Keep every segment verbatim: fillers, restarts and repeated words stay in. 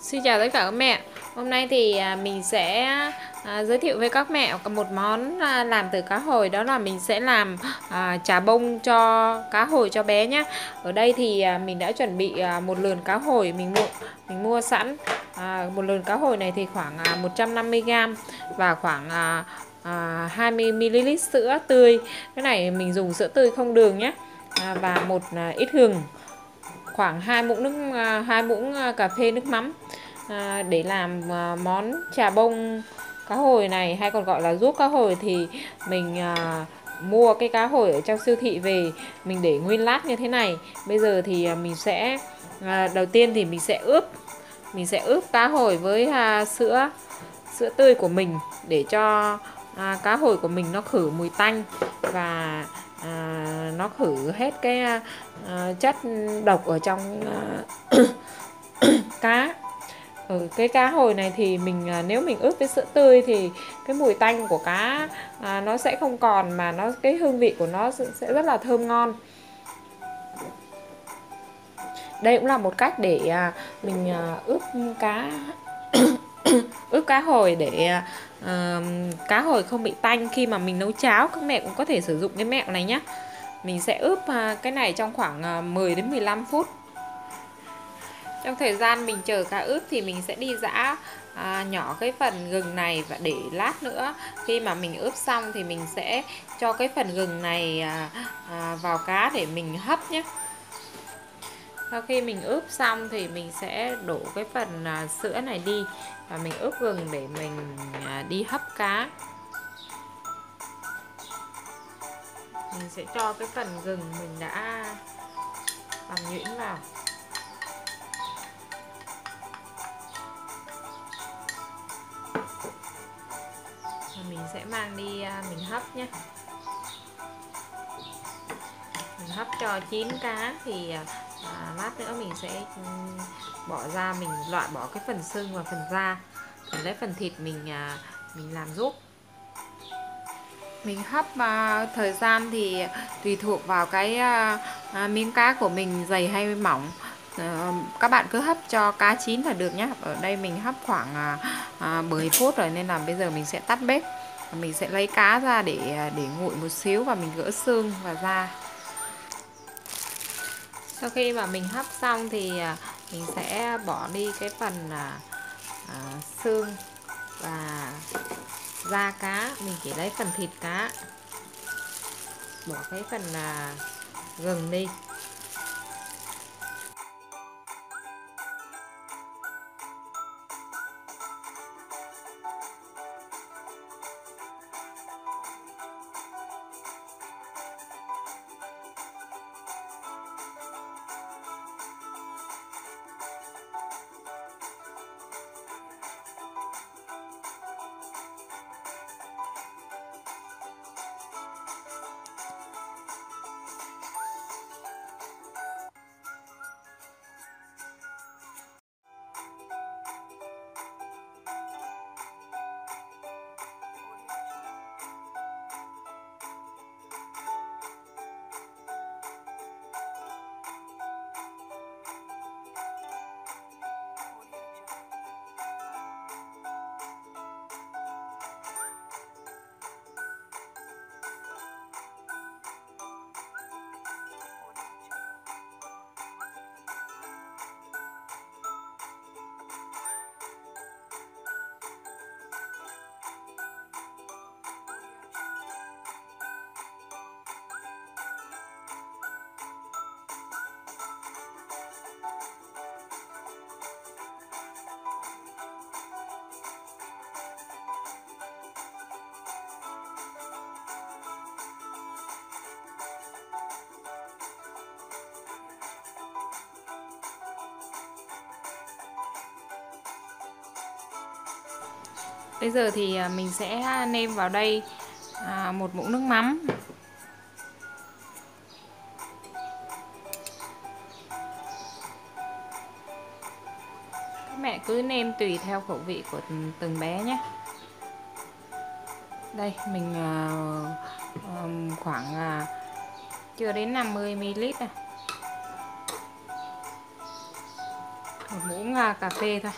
Xin chào tất cả các mẹ. Hôm nay thì mình sẽ giới thiệu với các mẹ một món làm từ cá hồi, đó là mình sẽ làm chà bông cho cá hồi cho bé nhé. Ở đây thì mình đã chuẩn bị một lườn cá hồi mình mua mình mua sẵn. Một lườn cá hồi này thì khoảng một trăm năm mươi gam và khoảng hai mươi mi li lít sữa tươi. Cái này mình dùng sữa tươi không đường nhé, và một ít gừng, khoảng hai muỗng nước hai muỗng cà phê nước mắm để làm món chà bông cá hồi này, hay còn gọi là ruốc cá hồi. Thì mình mua cái cá hồi ở trong siêu thị về, mình để nguyên lát như thế này. Bây giờ thì mình sẽ đầu tiên thì mình sẽ ướp mình sẽ ướp cá hồi với sữa sữa tươi của mình để cho cá hồi của mình nó khử mùi tanh và À, nó khử hết cái à, chất độc ở trong à, cá. Ở cái cá hồi này thì mình à, nếu mình ướp với sữa tươi thì cái mùi tanh của cá à, nó sẽ không còn, mà nó cái hương vị của nó sẽ rất là thơm ngon. Đây cũng là một cách để à, mình à, ướp cá ướp cá hồi để uh, cá hồi không bị tanh khi mà mình nấu cháo. Các mẹ cũng có thể sử dụng cái mẹo này nhé. Mình sẽ ướp uh, cái này trong khoảng uh, mười đến mười lăm phút. Trong thời gian mình chờ cá ướp thì mình sẽ đi giã uh, nhỏ cái phần gừng này, và để lát nữa khi mà mình ướp xong thì mình sẽ cho cái phần gừng này uh, uh, vào cá để mình hấp nhé. Sau khi mình ướp xong thì mình sẽ đổ cái phần uh, sữa này đi và mình ướp gừng để mình uh, đi hấp cá. Mình sẽ cho cái phần gừng mình đã làm nhuyễn vào. Và mình sẽ mang đi uh, mình hấp nhé. Mình hấp cho chín cá thì uh, À, lát nữa mình sẽ bỏ ra, mình loại bỏ cái phần xương và phần da, mình lấy phần thịt mình à, mình làm giúp. Mình hấp à, thời gian thì tùy thuộc vào cái à, à, miếng cá của mình dày hay mỏng. À, các bạn cứ hấp cho cá chín là được nhé. Ở đây mình hấp khoảng à, à, mười phút rồi, nên là bây giờ mình sẽ tắt bếp. Mình sẽ lấy cá ra để để nguội một xíu và mình gỡ xương và da. Sau khi mà mình hấp xong thì mình sẽ bỏ đi cái phần à, à, xương và da cá. Mình chỉ lấy phần thịt cá, bỏ cái phần à, gừng đi. Bây giờ thì mình sẽ nêm vào đây một muỗng nước mắm, các mẹ cứ nêm tùy theo khẩu vị của từng bé nhé. Đây mình khoảng chưa đến năm mươi mi li lít này, một muỗng cà phê thôi.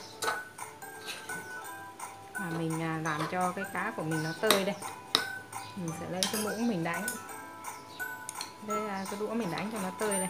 và mình làm cho cái cá của mình nó tơi đây. Mình sẽ lấy cái muỗng mình đánh, đây là cái đũa mình đánh cho nó tơi đây.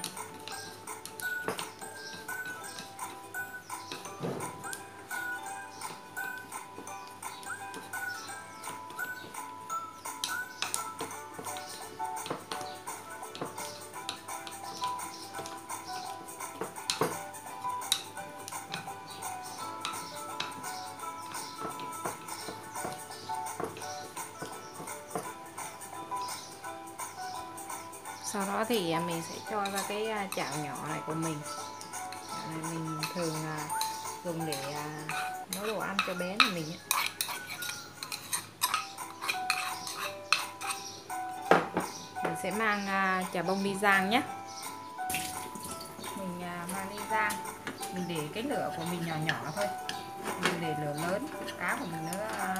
Sau đó thì mình sẽ cho ra cái chảo nhỏ này của mình. Chảo này mình thường dùng để nấu đồ ăn cho bé của mình. Mình sẽ mang chà bông đi rang nhé. Mình mang đi rang. Mình để cái lửa của mình nhỏ nhỏ thôi. Mình để lửa lớn, cá của mình nó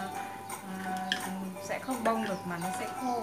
sẽ không bông được mà nó sẽ khô.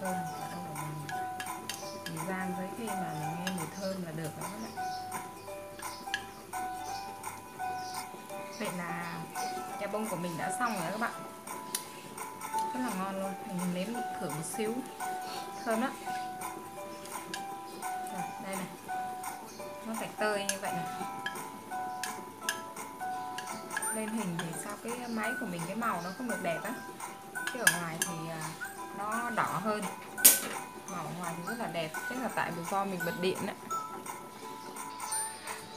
Thơm, mình rang với khi mà mình nghe mùi thơm là được đó các bạn. Vậy là chà bông của mình đã xong rồi các bạn, rất là ngon luôn. Mình nếm thử một xíu, thơm lắm. Đây này, nó phải tơi như vậy này. Lên hình thì sao cái máy của mình cái màu nó không được đẹp á, chứ ở ngoài thì nó đỏ hơn, màu ngoài thì rất là đẹp. Chắc là tại vì do mình bật điện đấy.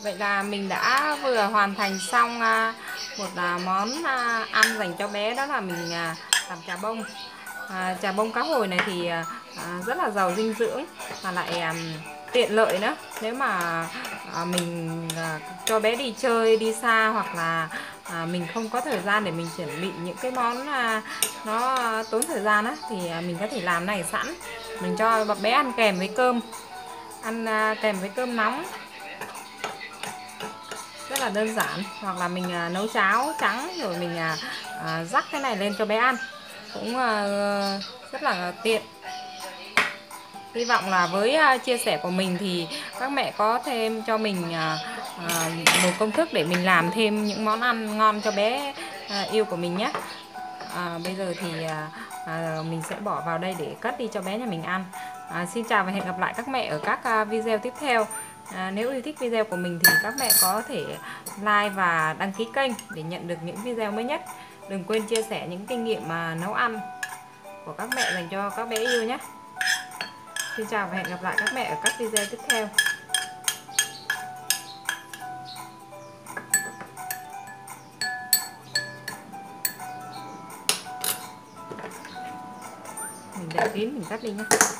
Vậy là mình đã vừa hoàn thành xong một món ăn dành cho bé, đó là mình làm chà bông. Chà bông cá hồi này thì rất là giàu dinh dưỡng và lại tiện lợi nữa. Nếu mà mình cho bé đi chơi, đi xa hoặc là À, mình không có thời gian để mình chuẩn bị những cái món à, nó tốn thời gian á, thì à, mình có thể làm này sẵn, mình cho bé ăn kèm với cơm, ăn à, kèm với cơm nóng, rất là đơn giản. Hoặc là mình à, nấu cháo trắng rồi mình à, à, rắc cái này lên cho bé ăn cũng à, rất là tiện. Hy vọng là với à, chia sẻ của mình thì các mẹ có thêm cho mình à, À, một công thức để mình làm thêm những món ăn ngon cho bé à, yêu của mình nhé. à, Bây giờ thì à, à, mình sẽ bỏ vào đây để cất đi cho bé nhà mình ăn. à, Xin chào và hẹn gặp lại các mẹ ở các video tiếp theo. à, Nếu yêu thích video của mình thì các mẹ có thể like và đăng ký kênh để nhận được những video mới nhất. Đừng quên chia sẻ những kinh nghiệm mà nấu ăn của các mẹ dành cho các bé yêu nhé. Xin chào và hẹn gặp lại các mẹ ở các video tiếp theo. Để kín mình cắt đi nhé.